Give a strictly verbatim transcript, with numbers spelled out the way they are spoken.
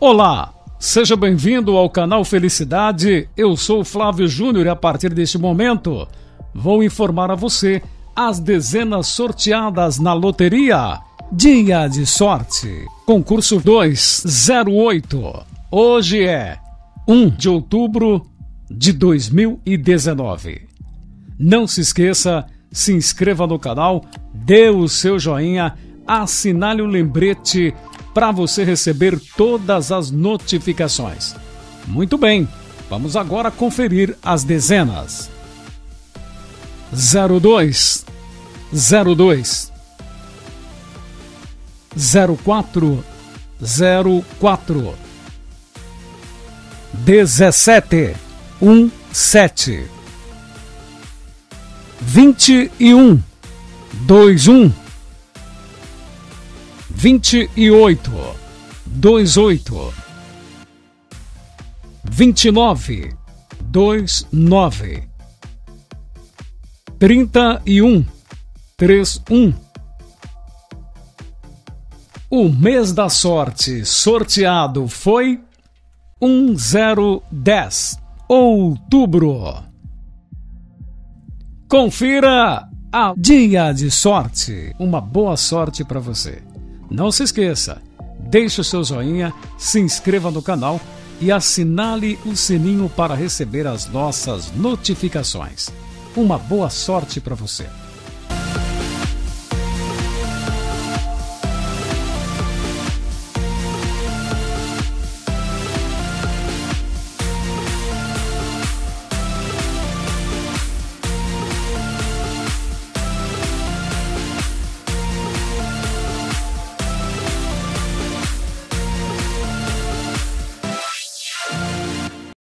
Olá, seja bem-vindo ao canal Felicidade, eu sou Flávio Júnior e a partir deste momento vou informar a você as dezenas sorteadas na loteria Dia de Sorte, concurso dois zero oito, hoje é um de outubro de dois mil e dezenove. Não se esqueça, se inscreva no canal, dê o seu joinha, assinale o lembrete para você receber todas as notificações. Muito bem, vamos agora conferir as dezenas. zero dois, zero dois, zero quatro, zero quatro, dezessete, um, sete, vinte e um, dois, um, vinte e oito, dois, oito, vinte e nove, dois, nove, trinta e um, três, um. O mês da sorte sorteado foi um zero dez, outubro. Confira a Dia de Sorte. Uma boa sorte para você. Não se esqueça, deixe o seu joinha, se inscreva no canal e assinale o sininho para receber as nossas notificações. Uma boa sorte para você!